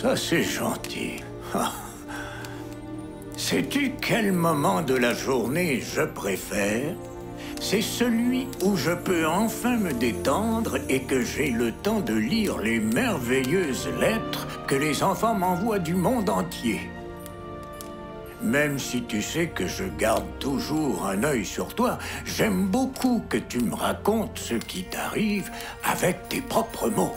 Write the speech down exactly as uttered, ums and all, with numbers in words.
Ça, c'est gentil. Sais-tu quel moment de la journée je préfère? C'est celui où je peux enfin me détendre et que j'ai le temps de lire les merveilleuses lettres que les enfants m'envoient du monde entier. Même si tu sais que je garde toujours un œil sur toi, j'aime beaucoup que tu me racontes ce qui t'arrive avec tes propres mots.